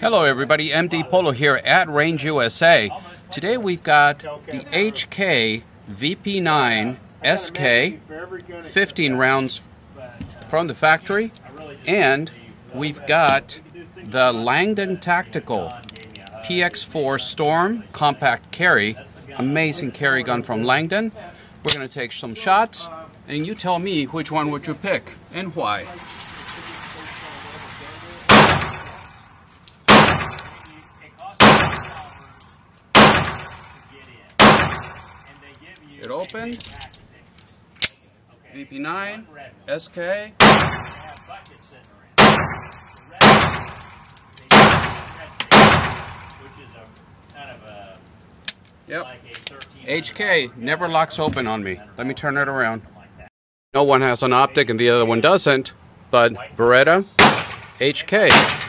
Hello everybody, MD Polo here at Range USA. Today we've got the HK VP9 SK, 15 rounds from the factory, and we've got the Langdon Tactical PX4 Storm Compact Carry, amazing carry gun from Langdon. We're going to take some shots, and you tell me which one would you pick and why. It opened. VP9, SK. Yep. HK never locks open on me. Let me turn it around. No one has an optic and the other one doesn't, but Beretta, HK.